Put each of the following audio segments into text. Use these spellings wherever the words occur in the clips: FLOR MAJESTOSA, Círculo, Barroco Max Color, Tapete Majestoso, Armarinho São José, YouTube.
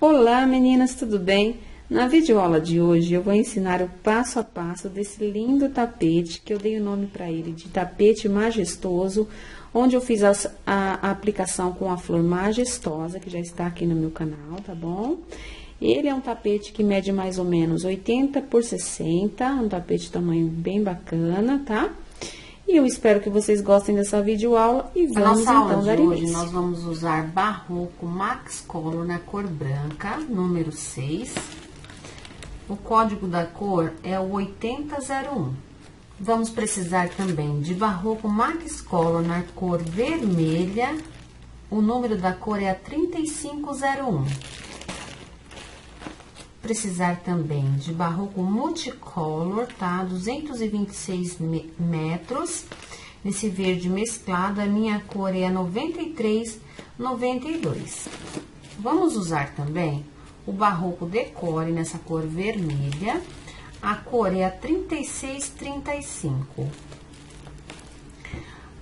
Olá meninas, tudo bem? Na videoaula de hoje eu vou ensinar o passo a passo desse lindo tapete, que eu dei o nome para ele de tapete majestoso, onde eu fiz a aplicação com a flor majestosa, que já está aqui no meu canal, tá bom? Ele é um tapete que mede mais ou menos 80 por 60, um tapete tamanho bem bacana, tá? E eu espero que vocês gostem dessa videoaula e vamos então dar início. Hoje nós vamos usar Barroco Max Color na cor branca, número 6. O código da cor é o 8001. Vamos precisar também de Barroco Max Color na cor vermelha, o número da cor é a 3501. Precisar também de Barroco Multicolor, tá? 226 metros. Nesse verde mesclado, a minha cor é 93,92. Vamos usar também o Barroco Decore nessa cor vermelha. A cor é a 36,35.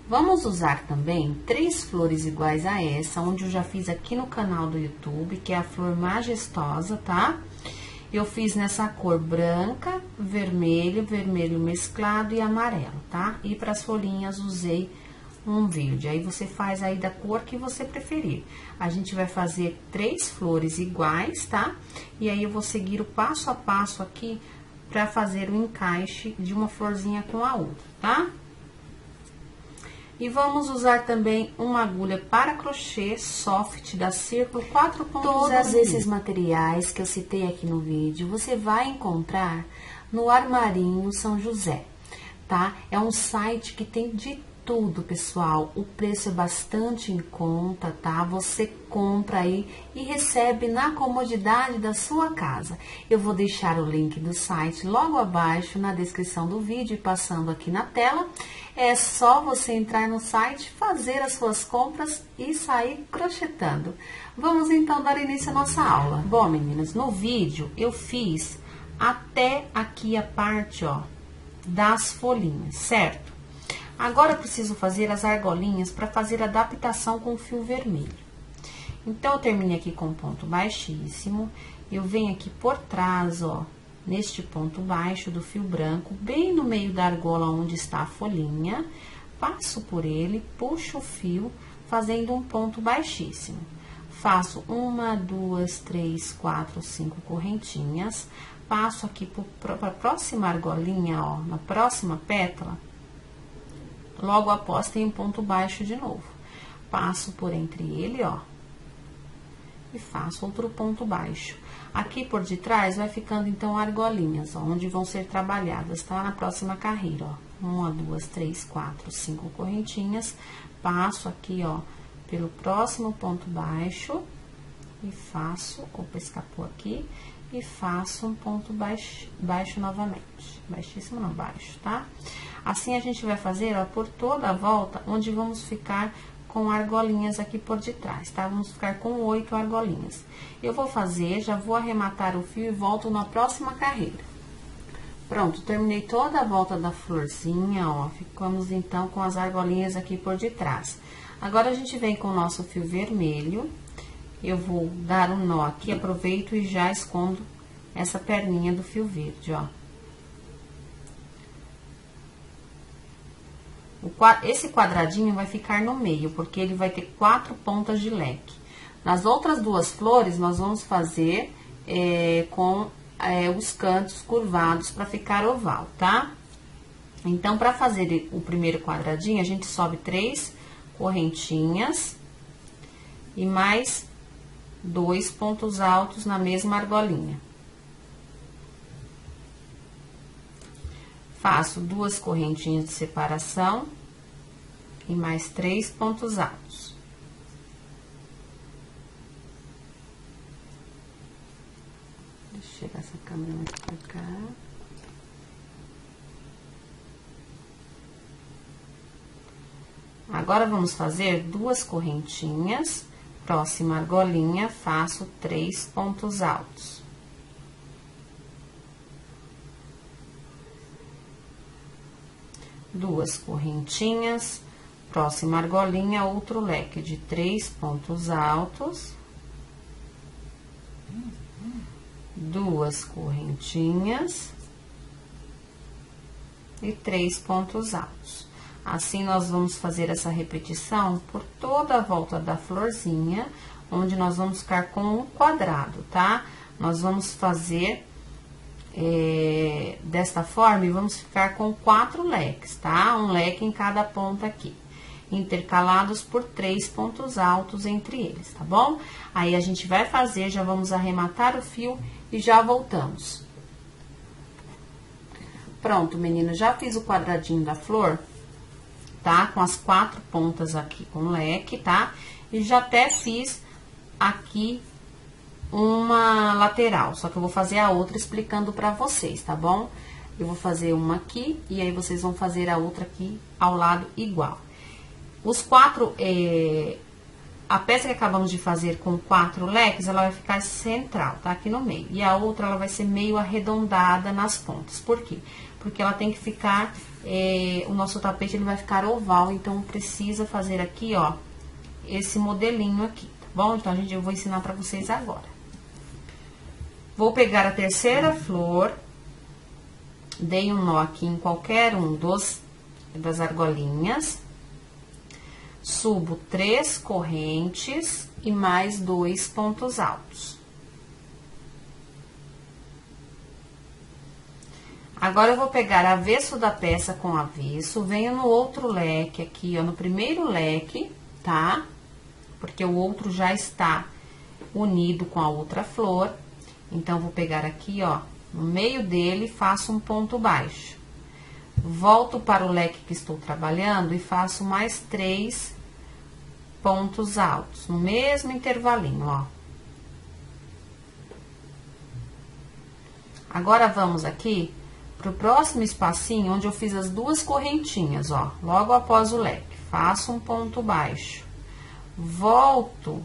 Vamos usar também 3 flores iguais a essa, onde eu já fiz aqui no canal do YouTube, que é a flor majestosa, tá? Eu fiz nessa cor branca, vermelho, vermelho mesclado e amarelo, tá? E para as folhinhas usei um verde, aí você faz aí da cor que você preferir. A gente vai fazer 3 flores iguais, tá? E aí eu vou seguir o passo a passo aqui para fazer o encaixe de uma florzinha com a outra, tá? E vamos usar também uma agulha para crochê soft da Círculo 4.0. Todos esses materiais que eu citei aqui no vídeo, você vai encontrar no Armarinho São José, tá? É um site que tem de tudo, pessoal. O preço é bastante em conta, tá? Você compra aí e recebe na comodidade da sua casa. Eu vou deixar o link do site logo abaixo na descrição do vídeo e passando aqui na tela. É só você entrar no site, fazer as suas compras e sair crochetando. Vamos então dar início à nossa aula. Bom, meninas, no vídeo eu fiz até aqui a parte, ó, das folhinhas, certo? Agora eu preciso fazer as argolinhas para fazer a adaptação com o fio vermelho. Então, eu terminei aqui com um ponto baixíssimo, eu venho aqui por trás, ó, neste ponto baixo do fio branco, bem no meio da argola onde está a folhinha, passo por ele, puxo o fio, fazendo um ponto baixíssimo. Faço 1, 2, 3, 4, 5 correntinhas, passo aqui para a próxima argolinha, ó, na próxima pétala, logo após tem um ponto baixo de novo. Passo por entre ele, ó, e faço outro ponto baixo. Aqui por detrás vai ficando, então, argolinhas, ó, onde vão ser trabalhadas, tá? Na próxima carreira, ó. 1, 2, 3, 4, 5 correntinhas. Passo aqui, ó, pelo próximo ponto baixo e faço, opa, escapou aqui, e faço um ponto baixo novamente. Baixíssimo não, baixo, tá? Assim, a gente vai fazer, ó, por toda a volta, onde vamos ficar com argolinhas aqui por detrás, tá? Vamos ficar com 8 argolinhas. Eu vou fazer, já vou arrematar o fio e volto na próxima carreira. Pronto, terminei toda a volta da florzinha, ó. Ficamos, então, com as argolinhas aqui por detrás. Agora, a gente vem com o nosso fio vermelho. Eu vou dar um nó aqui, aproveito e já escondo essa perninha do fio verde, ó. Esse quadradinho vai ficar no meio, porque ele vai ter 4 pontas de leque. Nas outras 2 flores, nós vamos fazer os cantos curvados para ficar oval, tá? Então, para fazer o primeiro quadradinho, a gente sobe 3 correntinhas e mais 2 pontos altos na mesma argolinha. Faço 2 correntinhas de separação e mais 3 pontos altos. Deixa eu chegar essa câmera mais pra cá. Agora, vamos fazer 2 correntinhas, próxima argolinha, faço 3 pontos altos. duas correntinhas, próxima argolinha, outro leque de 3 pontos altos, duas correntinhas e 3 pontos altos. Assim, nós vamos fazer essa repetição por toda a volta da florzinha, onde nós vamos ficar com um quadrado, tá? Nós vamos fazer desta forma e vamos ficar com 4 leques, tá? Um leque em cada ponta aqui, intercalados por 3 pontos altos entre eles, tá bom? Aí, a gente vai fazer, já vamos arrematar o fio e já voltamos. Pronto, menino, já fiz o quadradinho da flor, tá? Com as 4 pontas aqui com leque, tá? E já até fiz aqui uma lateral, só que eu vou fazer a outra explicando pra vocês, tá bom? Eu vou fazer uma aqui, e aí vocês vão fazer a outra aqui ao lado igual. Os 4, a peça que acabamos de fazer com 4 leques, ela vai ficar central, tá? Aqui no meio. E a outra, ela vai ser meio arredondada nas pontas. Por quê? Porque ela tem que ficar, o nosso tapete, ele vai ficar oval, então precisa fazer aqui, ó, esse modelinho aqui, tá bom? Então, eu vou ensinar pra vocês agora. Vou pegar a terceira flor, dei um nó aqui em qualquer um das argolinhas, subo 3 correntes e mais 2 pontos altos. Agora, eu vou pegar avesso da peça com avesso, venho no outro leque aqui, ó, no primeiro leque, tá? Porque o outro já está unido com a outra flor. Então, vou pegar aqui, ó, no meio dele, faço um ponto baixo. Volto para o leque que estou trabalhando e faço mais 3 pontos altos, no mesmo intervalinho, ó. Agora, vamos aqui pro próximo espacinho, onde eu fiz as 2 correntinhas, ó, logo após o leque. Faço um ponto baixo. Volto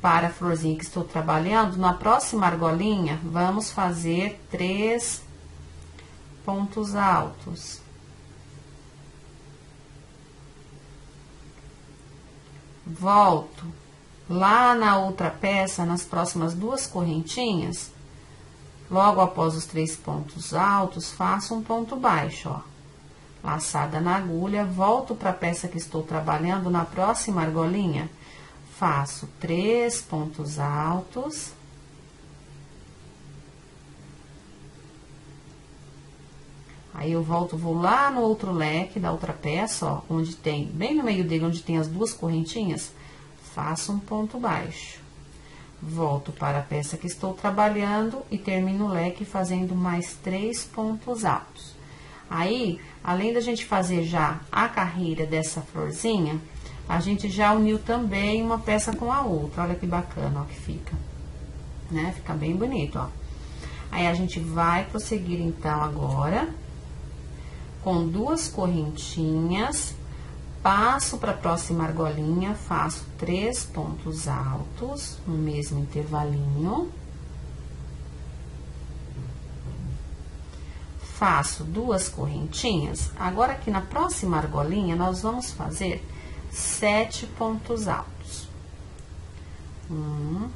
para a florzinha que estou trabalhando, na próxima argolinha, vamos fazer 3 pontos altos. Volto lá na outra peça, nas próximas 2 correntinhas, logo após os 3 pontos altos, faço um ponto baixo, ó. Laçada na agulha, volto para a peça que estou trabalhando, na próxima argolinha, faço 3 pontos altos. Aí, eu volto, vou lá no outro leque da outra peça, ó, onde tem, bem no meio dele, onde tem as 2 correntinhas, faço um ponto baixo. Volto para a peça que estou trabalhando e termino o leque fazendo mais 3 pontos altos. Aí, além da gente fazer já a carreira dessa florzinha, a gente já uniu também uma peça com a outra. Olha que bacana, ó, que fica, né? Fica bem bonito, ó. Aí, a gente vai prosseguir, então, agora, com 2 correntinhas, passo para a próxima argolinha, faço 3 pontos altos, no mesmo intervalinho. Faço 2 correntinhas. Agora, aqui na próxima argolinha, nós vamos fazer 7 pontos altos. 1,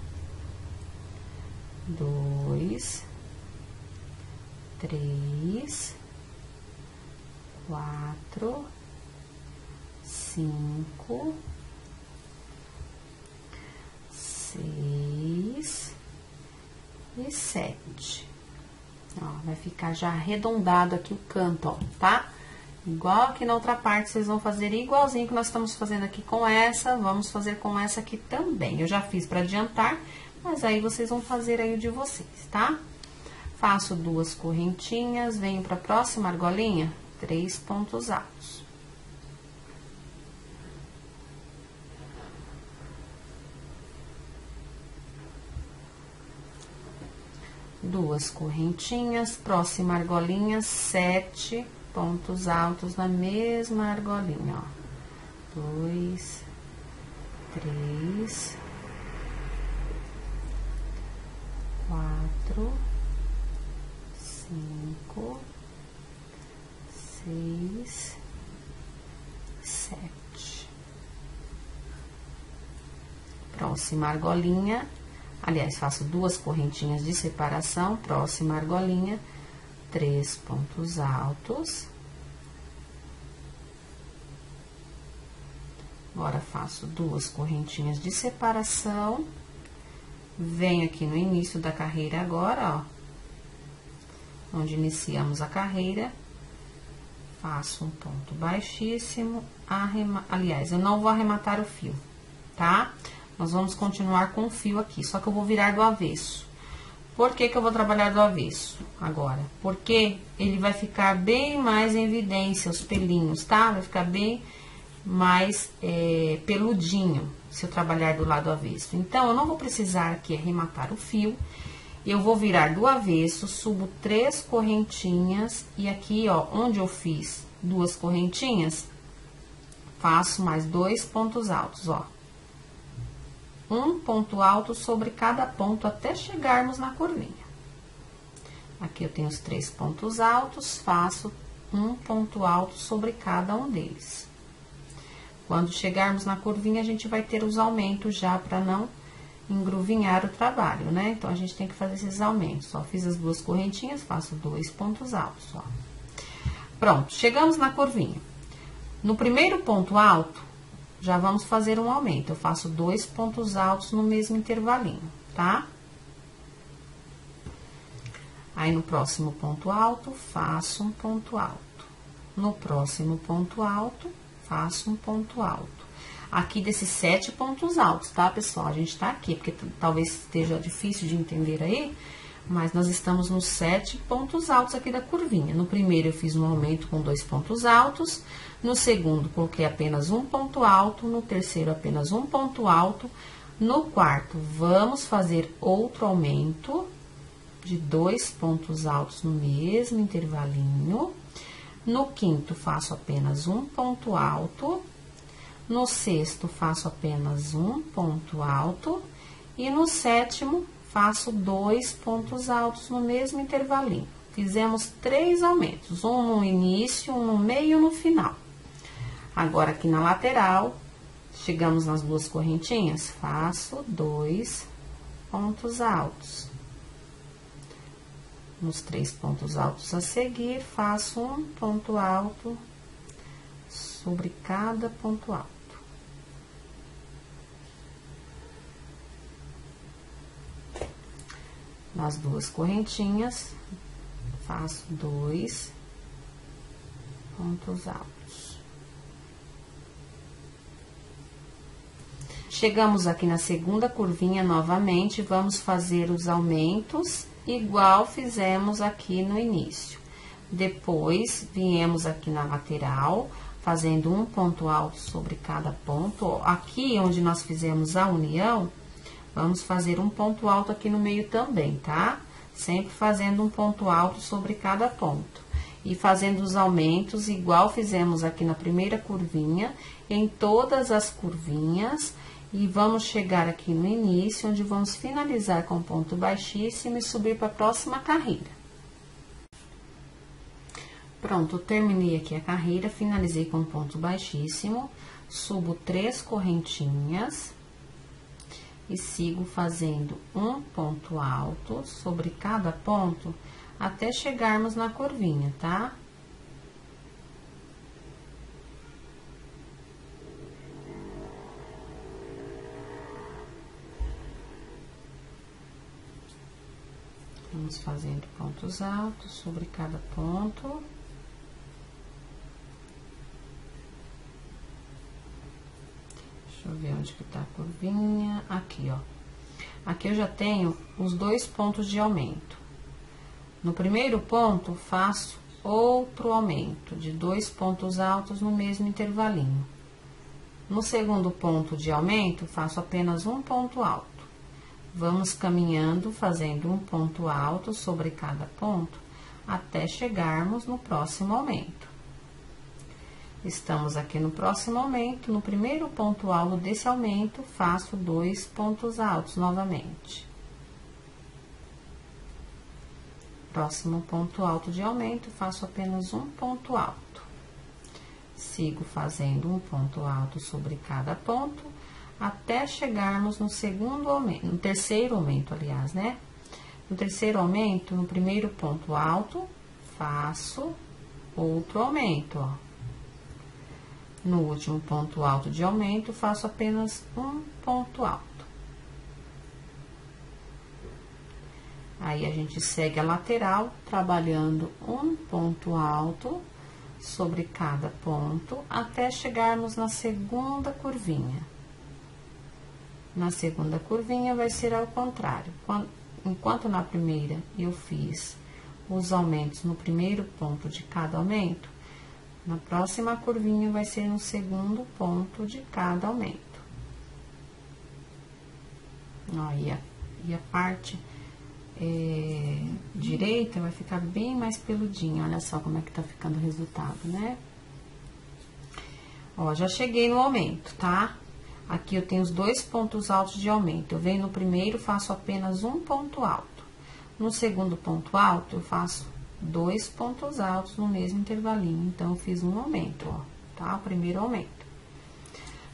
2, 3, 4, 5, 6 e 7. Ó, vai ficar já arredondado aqui o canto, ó, tá? Igual aqui na outra parte, vocês vão fazer igualzinho que nós estamos fazendo aqui com essa, vamos fazer com essa aqui também. Eu já fiz pra adiantar, mas aí vocês vão fazer aí o de vocês, tá? Faço 2 correntinhas, venho pra próxima argolinha, 3 pontos altos. Duas correntinhas, próxima argolinha, 7 pontos altos na mesma argolinha, ó. 2, 3, 4, 5, 6 6, 7. Próxima argolinha, aliás, faço duas correntinhas de separação, próxima argolinha, 3 pontos altos. Agora, faço duas correntinhas de separação, venho aqui no início da carreira agora, ó, onde iniciamos a carreira, faço um ponto baixíssimo, aliás, eu não vou arrematar o fio, tá? Nós vamos continuar com o fio aqui, só que eu vou virar do avesso. Por que que eu vou trabalhar do avesso agora? Porque ele vai ficar bem mais em evidência, os pelinhos, tá? Vai ficar bem mais peludinho, se eu trabalhar do lado avesso. Então, eu não vou precisar aqui arrematar o fio, eu vou virar do avesso, subo 3 correntinhas, e aqui, ó, onde eu fiz 2 correntinhas, faço mais 2 pontos altos, ó. 1 ponto alto sobre cada ponto até chegarmos na curvinha. Aqui eu tenho os 3 pontos altos, faço 1 ponto alto sobre cada um deles. Quando chegarmos na curvinha, a gente vai ter os aumentos já para não engruvinhar o trabalho, né? Então, a gente tem que fazer esses aumentos. Só fiz as 2 correntinhas, faço 2 pontos altos, ó. Pronto, chegamos na curvinha. No primeiro ponto alto, já vamos fazer um aumento. Eu faço 2 pontos altos no mesmo intervalinho, tá? Aí, no próximo ponto alto, faço um ponto alto. No próximo ponto alto, faço um ponto alto. Aqui desses 7 pontos altos, tá, pessoal? A gente tá aqui, porque talvez esteja difícil de entender aí, mas nós estamos nos 7 pontos altos aqui da curvinha. No primeiro, eu fiz um aumento com 2 pontos altos. No segundo, coloquei apenas 1 ponto alto. No terceiro, apenas 1 ponto alto. No quarto, vamos fazer outro aumento de 2 pontos altos no mesmo intervalinho. No quinto, faço apenas 1 ponto alto. No sexto, faço apenas 1 ponto alto. E no sétimo, faço 2 pontos altos no mesmo intervalinho. Fizemos 3 aumentos, um no início, um no meio e um no final. Agora, aqui na lateral, chegamos nas 2 correntinhas, faço 2 pontos altos. Nos 3 pontos altos a seguir, faço 1 ponto alto sobre cada ponto alto. Nas 2 correntinhas, faço 2 pontos altos. Chegamos aqui na segunda curvinha novamente, vamos fazer os aumentos igual fizemos aqui no início. Depois, viemos aqui na lateral, fazendo 1 ponto alto sobre cada ponto. Aqui, onde nós fizemos a união, vamos fazer 1 ponto alto aqui no meio também, tá? Sempre fazendo 1 ponto alto sobre cada ponto. E fazendo os aumentos, igual fizemos aqui na primeira curvinha, em todas as curvinhas. E vamos chegar aqui no início, onde vamos finalizar com ponto baixíssimo e subir para a próxima carreira. Pronto, terminei aqui a carreira, finalizei com ponto baixíssimo, subo 3 correntinhas e sigo fazendo 1 ponto alto sobre cada ponto até chegarmos na curvinha, tá? Vamos fazendo pontos altos sobre cada ponto. Deixa eu ver onde que tá a curvinha. Aqui, ó. Aqui eu já tenho os 2 pontos de aumento. No primeiro ponto, faço outro aumento de 2 pontos altos no mesmo intervalinho. No segundo ponto de aumento, faço apenas 1 ponto alto. Vamos caminhando, fazendo 1 ponto alto sobre cada ponto, até chegarmos no próximo aumento. Estamos aqui no próximo aumento, no primeiro ponto alto desse aumento, faço 2 pontos altos novamente. Próximo ponto alto de aumento, faço apenas 1 ponto alto. Sigo fazendo um ponto alto sobre cada ponto, até chegarmos no segundo aumento, no terceiro aumento, aliás, né? No terceiro aumento, no primeiro ponto alto, faço outro aumento, ó. No último ponto alto de aumento, faço apenas um ponto alto. Aí, a gente segue a lateral, trabalhando um ponto alto sobre cada ponto, até chegarmos na segunda curvinha. Na segunda curvinha, vai ser ao contrário. Enquanto na primeira eu fiz os aumentos no primeiro ponto de cada aumento, na próxima curvinha vai ser no segundo ponto de cada aumento. Ó, e a parte... direita vai ficar bem mais peludinha. Olha só como é que tá ficando o resultado, né? Ó, já cheguei no aumento, tá? Aqui eu tenho os dois pontos altos de aumento. Eu venho no primeiro, faço apenas um ponto alto. No segundo ponto alto, eu faço dois pontos altos no mesmo intervalinho. Então, eu fiz um aumento, ó, tá? O primeiro aumento.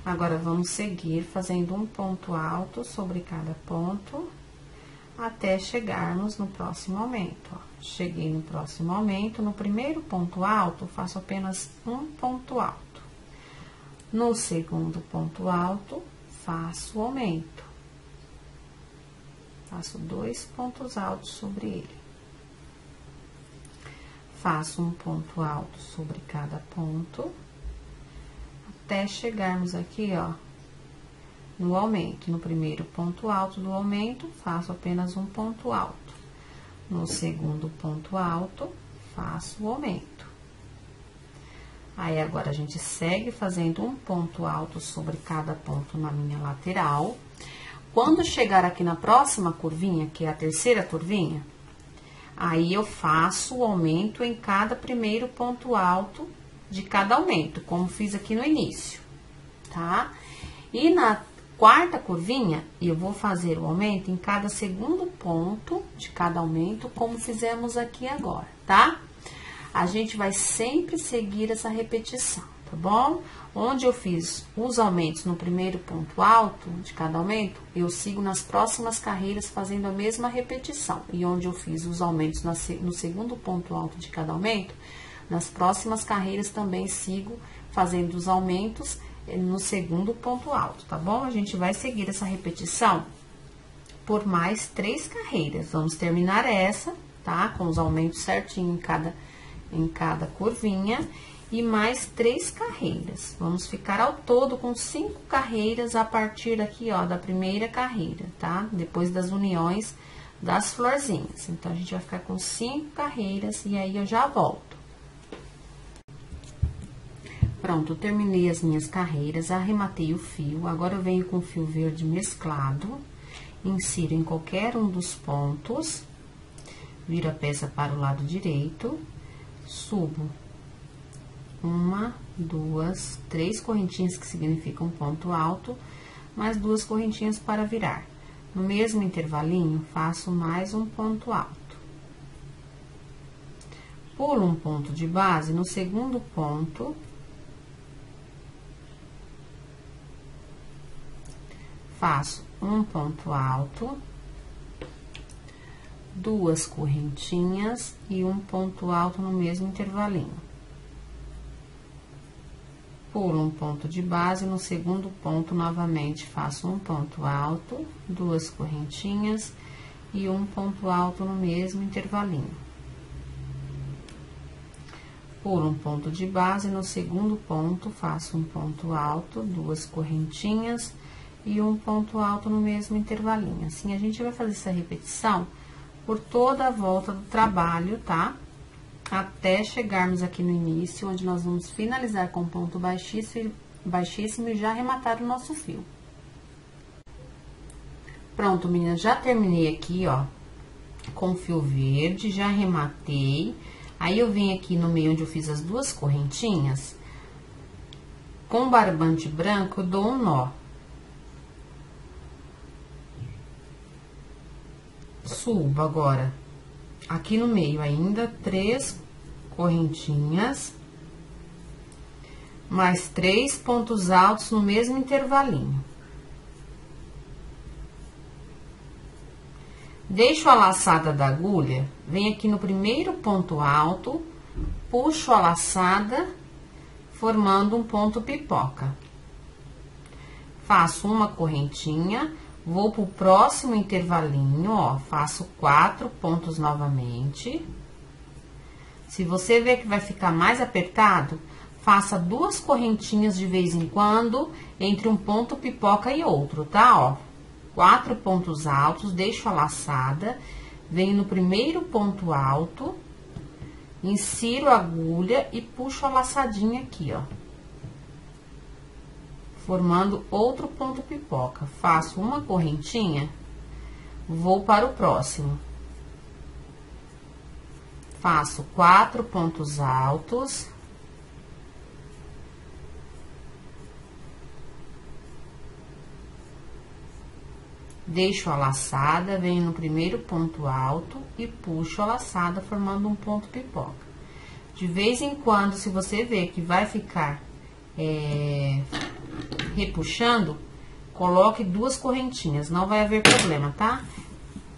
Agora, vamos seguir fazendo um ponto alto sobre cada ponto, até chegarmos no próximo aumento, ó. Cheguei no próximo aumento, no primeiro ponto alto, faço apenas um ponto alto. No segundo ponto alto, faço o aumento. Faço dois pontos altos sobre ele. Faço um ponto alto sobre cada ponto, até chegarmos aqui, ó, no aumento. No primeiro ponto alto do aumento, faço apenas um ponto alto. No segundo ponto alto, faço o aumento. Aí, agora, a gente segue fazendo um ponto alto sobre cada ponto na minha lateral. Quando chegar aqui na próxima curvinha, que é a terceira curvinha, aí eu faço o aumento em cada primeiro ponto alto de cada aumento, como fiz aqui no início, tá? E na quarta curvinha, eu vou fazer o aumento em cada segundo ponto de cada aumento, como fizemos aqui agora, tá? A gente vai sempre seguir essa repetição, tá bom? Onde eu fiz os aumentos no primeiro ponto alto de cada aumento, eu sigo nas próximas carreiras fazendo a mesma repetição. E onde eu fiz os aumentos no segundo ponto alto de cada aumento, nas próximas carreiras também sigo fazendo os aumentos no segundo ponto alto, tá bom? A gente vai seguir essa repetição por mais 3 carreiras. Vamos terminar essa, tá? Com os aumentos certinho em cada curvinha e mais 3 carreiras. Vamos ficar ao todo com 5 carreiras a partir aqui, ó, da primeira carreira, tá? Depois das uniões das florzinhas. Então, a gente vai ficar com 5 carreiras e aí eu já volto. Pronto, eu terminei as minhas carreiras, arrematei o fio, agora eu venho com o fio verde mesclado, insiro em qualquer um dos pontos, viro a peça para o lado direito, subo 1, 2, 3 correntinhas que significam ponto alto, mais 2 correntinhas para virar. No mesmo intervalinho, faço mais um ponto alto. Pulo um ponto de base no segundo ponto, faço um ponto alto, 2 correntinhas e um ponto alto no mesmo intervalinho. Pulo um ponto de base, no segundo ponto, novamente, faço um ponto alto, 2 correntinhas e um ponto alto no mesmo intervalinho. Pulo um ponto de base, no segundo ponto, faço um ponto alto, 2 correntinhas e um ponto alto no mesmo intervalinho. Assim, a gente vai fazer essa repetição por toda a volta do trabalho, tá? Até chegarmos aqui no início, onde nós vamos finalizar com ponto baixíssimo, baixíssimo e já arrematar o nosso fio. Pronto, meninas, já terminei aqui, ó, com fio verde, já arrematei. Aí, eu vim aqui no meio onde eu fiz as 2 correntinhas, com barbante branco, eu dou um nó. Subo agora, aqui no meio ainda, 3 correntinhas, mais 3 pontos altos no mesmo intervalinho. Deixo a laçada da agulha, venho aqui no primeiro ponto alto, puxo a laçada, formando um ponto pipoca. Faço uma correntinha, vou pro próximo intervalinho, ó, faço 4 pontos novamente. Se você vê que vai ficar mais apertado, faça 2 correntinhas de vez em quando, entre um ponto pipoca e outro, tá, ó? 4 pontos altos, deixo a laçada, venho no primeiro ponto alto, insiro a agulha e puxo a laçadinha aqui, ó. Formando outro ponto pipoca. Faço uma correntinha, vou para o próximo. Faço 4 pontos altos. Deixo a laçada, venho no primeiro ponto alto e puxo a laçada, formando um ponto pipoca. De vez em quando, se você ver que vai ficar repuxando, coloque 2 correntinhas, não vai haver problema, tá?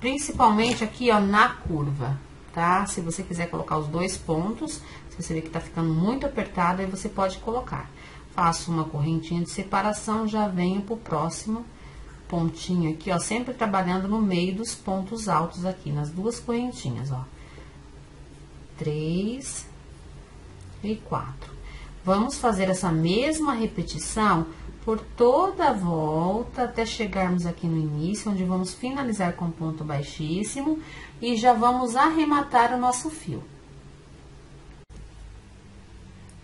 Principalmente aqui, ó, na curva, tá? Se você quiser colocar os 2 pontos, se você ver que tá ficando muito apertado, aí você pode colocar. Faço uma correntinha de separação, já venho pro próximo pontinho aqui, ó, sempre trabalhando no meio dos pontos altos aqui, nas 2 correntinhas, ó. 3 e 4. Vamos fazer essa mesma repetição por toda a volta, até chegarmos aqui no início, onde vamos finalizar com ponto baixíssimo e já vamos arrematar o nosso fio.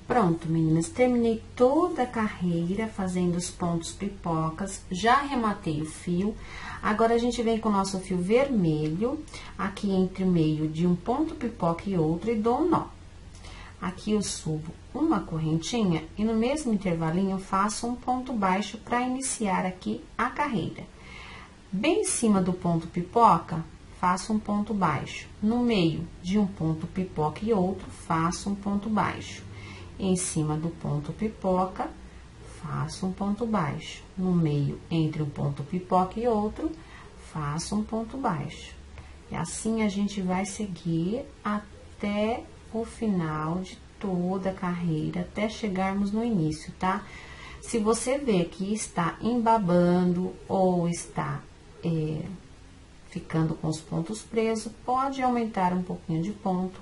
Pronto, meninas, terminei toda a carreira fazendo os pontos pipocas, já arrematei o fio. Agora, a gente vem com o nosso fio vermelho, aqui entre o meio de um ponto pipoca e outro, e dou um nó. Aqui eu subo uma correntinha e no mesmo intervalinho eu faço um ponto baixo para iniciar aqui a carreira. Bem em cima do ponto pipoca, faço um ponto baixo. No meio de um ponto pipoca e outro, faço um ponto baixo. Em cima do ponto pipoca, faço um ponto baixo. No meio, entre um ponto pipoca e outro, faço um ponto baixo. E assim a gente vai seguir até o final de toda a carreira, até chegarmos no início, tá? Se você vê que está embabando ou está ficando com os pontos presos, pode aumentar um pouquinho de ponto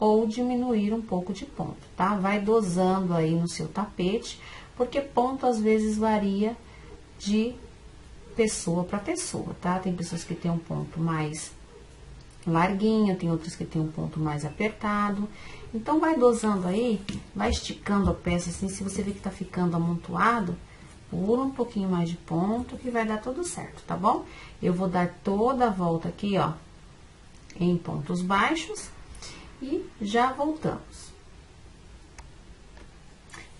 ou diminuir um pouco de ponto, tá? Vai dosando aí no seu tapete, porque ponto às vezes varia de pessoa para pessoa, tá? Tem pessoas que têm um ponto mais larguinho, tem outros que tem um ponto mais apertado. Então, vai dosando aí, vai esticando a peça assim. Se você ver que tá ficando amontoado, pula um pouquinho mais de ponto que vai dar tudo certo, tá bom? Eu vou dar toda a volta aqui, ó, em pontos baixos e já voltamos.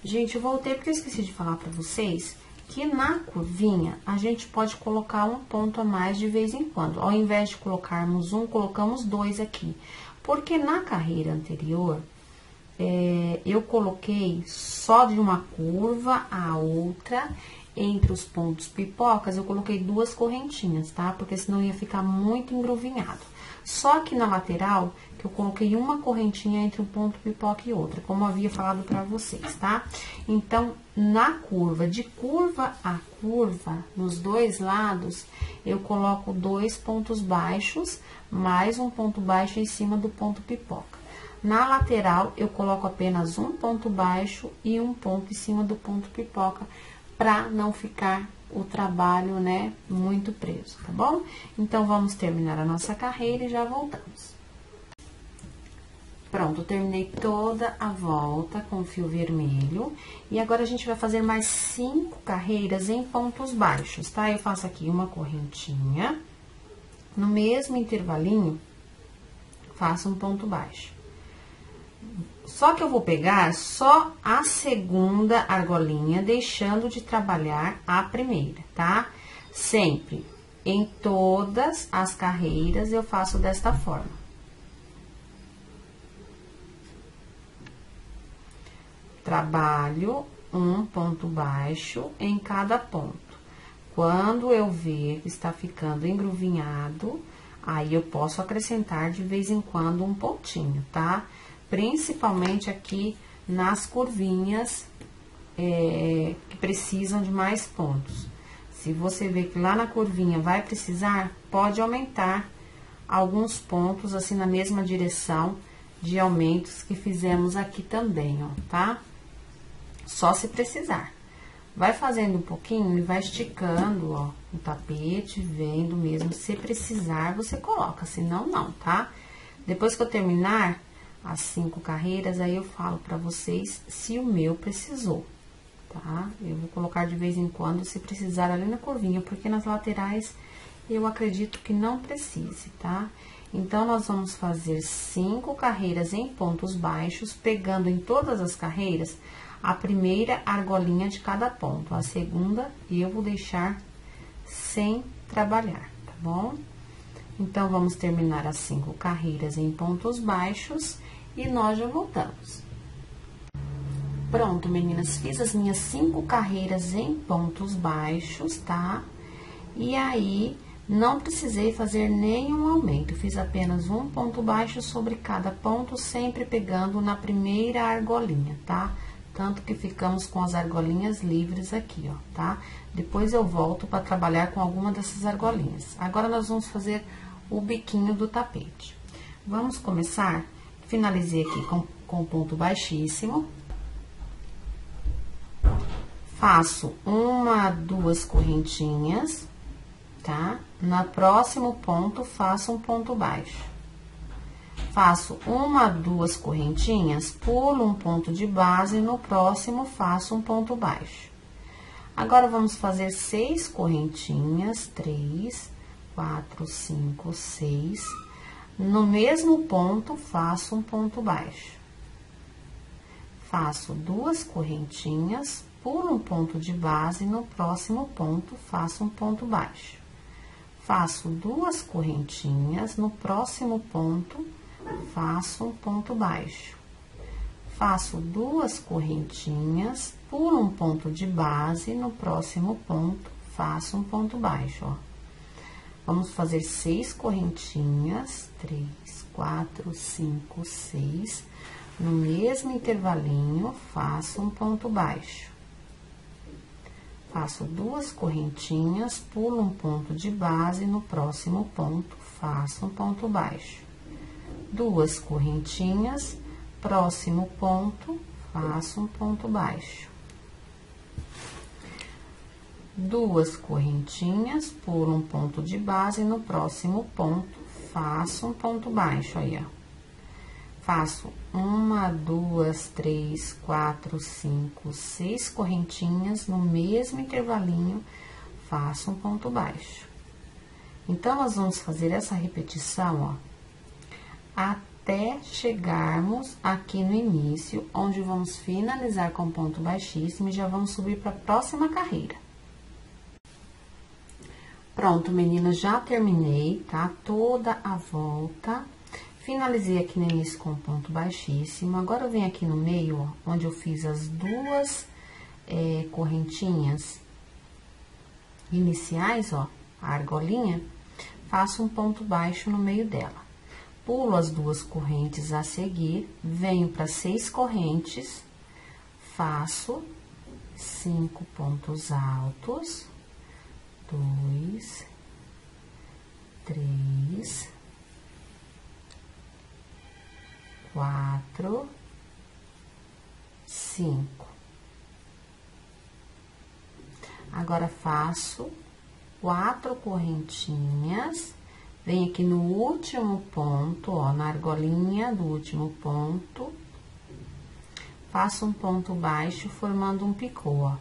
Gente, eu voltei porque eu esqueci de falar pra vocês que na curvinha, a gente pode colocar um ponto a mais de vez em quando. Ao invés de colocarmos um, colocamos 2 aqui. Porque na carreira anterior, eu coloquei só de uma curva a outra, entre os pontos pipocas, eu coloquei 2 correntinhas, tá? Porque senão ia ficar muito engruvinhado. Só que na lateral, que eu coloquei uma correntinha entre um ponto pipoca e outra, como eu havia falado pra vocês, tá? Então, na curva, de curva a curva, nos 2 lados, eu coloco 2 pontos baixos, mais um ponto baixo em cima do ponto pipoca. Na lateral, eu coloco apenas um ponto baixo e um ponto em cima do ponto pipoca, pra não ficar o trabalho, né, muito preso, tá bom? Então, vamos terminar a nossa carreira e já voltamos. Pronto, terminei toda a volta com o fio vermelho. E agora, a gente vai fazer mais 5 carreiras em pontos baixos, tá? Eu faço aqui uma correntinha. No mesmo intervalinho, faço um ponto baixo. Só que eu vou pegar só a segunda argolinha, deixando de trabalhar a primeira, tá? Sempre, em todas as carreiras, eu faço desta forma. Trabalho um ponto baixo em cada ponto. Quando eu ver que está ficando engruvinhado, aí eu posso acrescentar de vez em quando um pontinho, tá? Principalmente aqui nas curvinhas, que precisam de mais pontos. Se você vê que lá na curvinha vai precisar, pode aumentar alguns pontos, assim, na mesma direção de aumentos que fizemos aqui também, ó, tá? Só se precisar. Vai fazendo um pouquinho e vai esticando, ó, o tapete, vendo mesmo. Se precisar, você coloca, senão não, tá? Depois que eu terminar as 5 carreiras, aí eu falo pra vocês se o meu precisou, tá? Eu vou colocar de vez em quando, se precisar, ali na curvinha, porque nas laterais eu acredito que não precise, tá? Então, nós vamos fazer 5 carreiras em pontos baixos, pegando em todas as carreiras a primeira argolinha de cada ponto. A segunda eu vou deixar sem trabalhar, tá bom? Então, vamos terminar as 5 carreiras em pontos baixos e nós já voltamos. Pronto, meninas, fiz as minhas 5 carreiras em pontos baixos, tá? E aí, não precisei fazer nenhum aumento, fiz apenas um ponto baixo sobre cada ponto, sempre pegando na primeira argolinha, tá? Tanto que ficamos com as argolinhas livres aqui, ó, tá? Depois eu volto para trabalhar com alguma dessas argolinhas. Agora, nós vamos fazer o biquinho do tapete. Vamos começar, finalizei aqui com ponto baixíssimo. Faço 1, 2 correntinhas, tá? No próximo ponto, faço um ponto baixo. Faço 1, 2 correntinhas, pulo um ponto de base, no próximo, faço um ponto baixo. Agora, vamos fazer 6 correntinhas, 3, 4, 5, 6. No mesmo ponto, faço um ponto baixo. Faço 2 correntinhas, pulo um ponto de base, no próximo ponto, faço um ponto baixo. Faço 2 correntinhas, no próximo ponto, faço um ponto baixo. Faço 2 correntinhas, pulo um ponto de base, no próximo ponto, faço um ponto baixo, ó. Vamos fazer 6 correntinhas, 3, 4, 5, 6. No mesmo intervalinho, faço um ponto baixo. Faço 2 correntinhas, pulo um ponto de base, no próximo ponto, faço um ponto baixo. 2 correntinhas, próximo ponto, faço um ponto baixo. 2 correntinhas, pulo um ponto de base, no próximo ponto, faço um ponto baixo, aí, ó. Faço 1, 2, 3, 4, 5, 6 correntinhas, no mesmo intervalinho, faço um ponto baixo. Então, nós vamos fazer essa repetição, ó, até chegarmos aqui no início, onde vamos finalizar com ponto baixíssimo e já vamos subir para a próxima carreira. Pronto, meninas, já terminei, tá? Toda a volta. Finalizei aqui no início com ponto baixíssimo. Agora, eu venho aqui no meio, ó, onde eu fiz as 2 correntinhas iniciais, ó, a argolinha, faço um ponto baixo no meio dela. Pulo as 2 correntes a seguir, venho para 6 correntes, faço 5 pontos altos, 2, 3, 4, 5. Agora, faço 4 correntinhas, venho aqui no último ponto, ó, na argolinha do último ponto, faço um ponto baixo formando um picô, ó.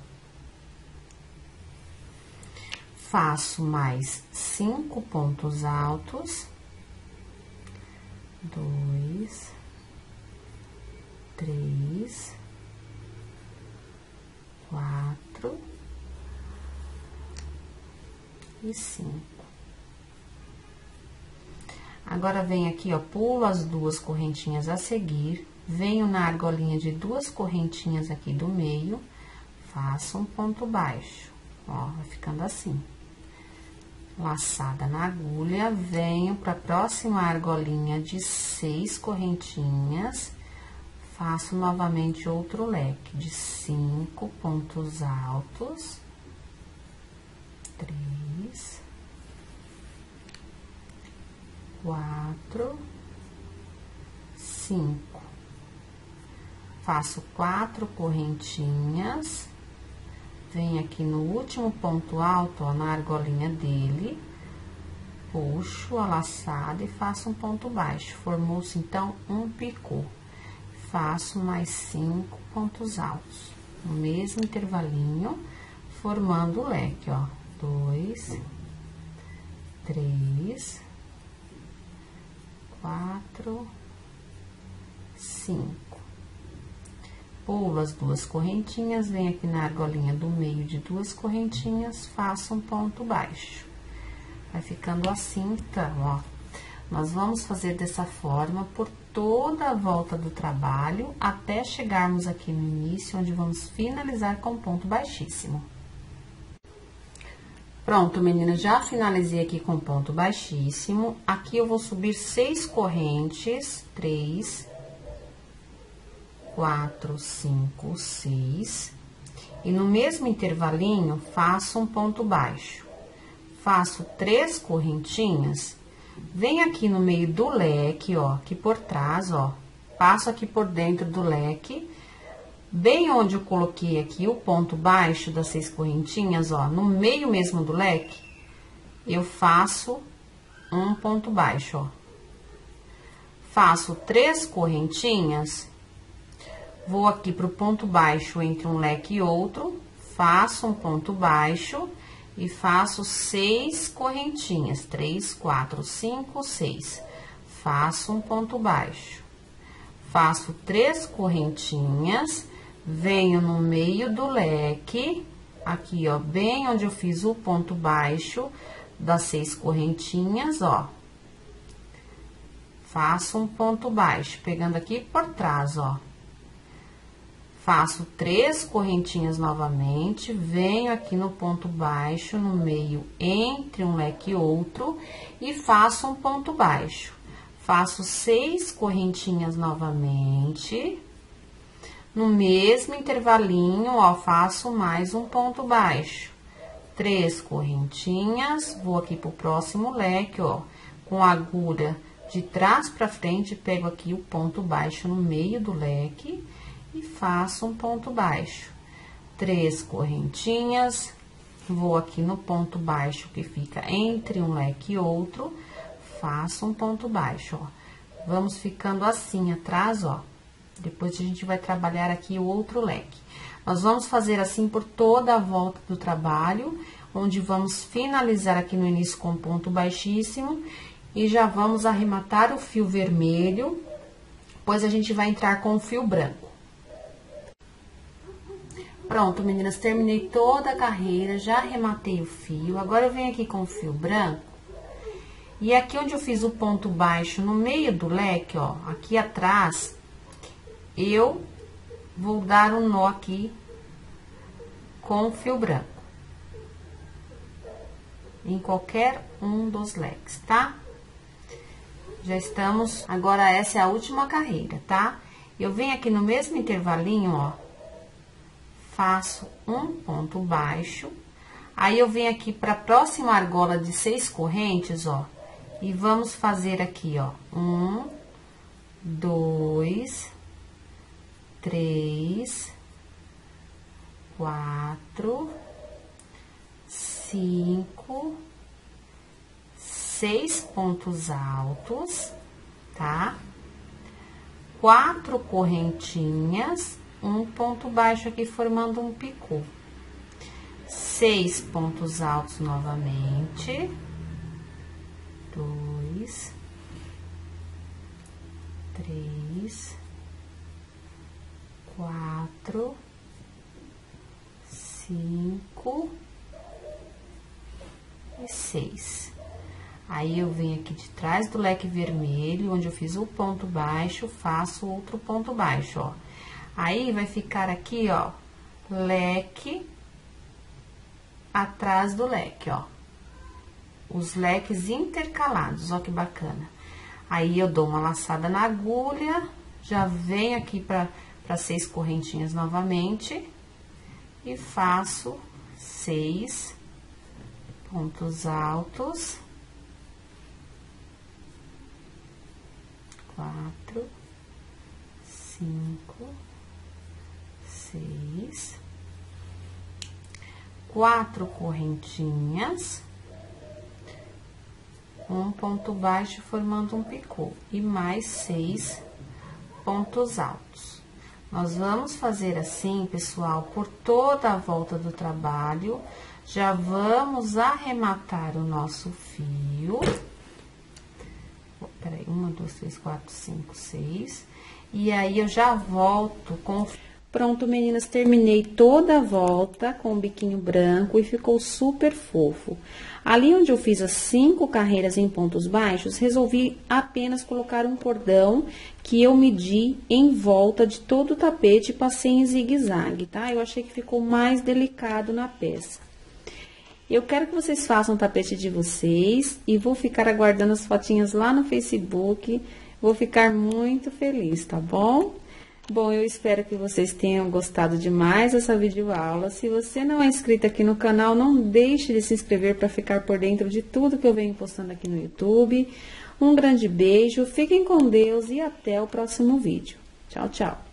Faço mais 5 pontos altos, 2, 3, 4 e 5. Agora, venho aqui, ó, pulo as 2 correntinhas a seguir, venho na argolinha de 2 correntinhas aqui do meio, faço um ponto baixo, ó, vai ficando assim. Laçada na agulha, venho para a próxima argolinha de 6 correntinhas, faço novamente outro leque de 5 pontos altos, 3, 4, 5. Faço 4 correntinhas, venho aqui no último ponto alto, ó, na argolinha dele, puxo a laçada e faço um ponto baixo. Formou-se, então, um picô. Faço mais 5 pontos altos, no mesmo intervalinho, formando o leque, ó. 2, 3, 4, 5. Pulo as 2 correntinhas, venho aqui na argolinha do meio de 2 correntinhas, faço um ponto baixo. Vai ficando assim, então, ó. Nós vamos fazer dessa forma por toda a volta do trabalho, até chegarmos aqui no início, onde vamos finalizar com ponto baixíssimo. Pronto, meninas, já finalizei aqui com ponto baixíssimo. Aqui eu vou subir 6 correntes, 3, 4, 5, 6, e no mesmo intervalinho faço um ponto baixo, faço 3 correntinhas, venho aqui no meio do leque, ó, aqui por trás, ó, passo aqui por dentro do leque, bem onde eu coloquei aqui o ponto baixo das 6 correntinhas, ó, no meio mesmo do leque, eu faço um ponto baixo, ó, faço 3 correntinhas. Vou aqui pro ponto baixo entre um leque e outro, faço um ponto baixo e faço 6 correntinhas, 3, 4, 5, 6. Faço um ponto baixo, faço 3 correntinhas, venho no meio do leque, aqui, ó, bem onde eu fiz o ponto baixo das 6 correntinhas, ó. Faço um ponto baixo, pegando aqui por trás, ó. Faço 3 correntinhas novamente, venho aqui no ponto baixo, no meio entre um leque e outro, e faço um ponto baixo. Faço 6 correntinhas novamente, no mesmo intervalinho, ó, faço mais um ponto baixo. 3 correntinhas, vou aqui pro próximo leque, ó, com a agulha de trás pra frente, pego aqui o ponto baixo no meio do leque, e faço um ponto baixo, 3 correntinhas, vou aqui no ponto baixo que fica entre um leque e outro, faço um ponto baixo, ó. Vamos ficando assim atrás, ó. Depois a gente vai trabalhar aqui o outro leque. Nós vamos fazer assim por toda a volta do trabalho, onde vamos finalizar aqui no início com ponto baixíssimo, e já vamos arrematar o fio vermelho, pois a gente vai entrar com o fio branco. Pronto, meninas, terminei toda a carreira, já arrematei o fio, agora eu venho aqui com o fio branco, e aqui onde eu fiz o ponto baixo no meio do leque, ó, aqui atrás, eu vou dar um nó aqui com o fio branco, em qualquer um dos leques, tá? Já estamos, agora essa é a última carreira, tá? Eu venho aqui no mesmo intervalinho, ó. Faço um ponto baixo, aí eu venho aqui para a próxima argola de 6 correntes, ó, e vamos fazer aqui, ó, 1, 2, 3, 4, 5, 6 pontos altos, tá? 4 correntinhas. Um ponto baixo aqui, formando um picô. 6 pontos altos novamente. 2, 3, 4, 5 e 6. Aí, eu venho aqui de trás do leque vermelho, onde eu fiz o ponto baixo, faço outro ponto baixo, ó. Aí, vai ficar aqui, ó, leque, atrás do leque, ó. Os leques intercalados, ó que bacana. Aí, eu dou uma laçada na agulha, já venho aqui pra 6 correntinhas novamente. E faço 6 pontos altos. 4, 5, 6... 4 correntinhas, um ponto baixo formando um picô, e mais 6 pontos altos. Nós vamos fazer assim, pessoal, por toda a volta do trabalho. Já vamos arrematar o nosso fio. Peraí, 1, 2, 3, 4, 5, 6. E aí, eu já volto com... Pronto, meninas, terminei toda a volta com o biquinho branco e ficou super fofo. Ali onde eu fiz as 5 carreiras em pontos baixos, resolvi apenas colocar um cordão que eu medi em volta de todo o tapete e passei em zigue-zague, tá? Eu achei que ficou mais delicado na peça. Eu quero que vocês façam o tapete de vocês e vou ficar aguardando as fotinhas lá no Facebook. Vou ficar muito feliz, tá bom? Bom, eu espero que vocês tenham gostado demais dessa videoaula. Se você não é inscrito aqui no canal, não deixe de se inscrever para ficar por dentro de tudo que eu venho postando aqui no YouTube. Um grande beijo, fiquem com Deus e até o próximo vídeo. Tchau, tchau!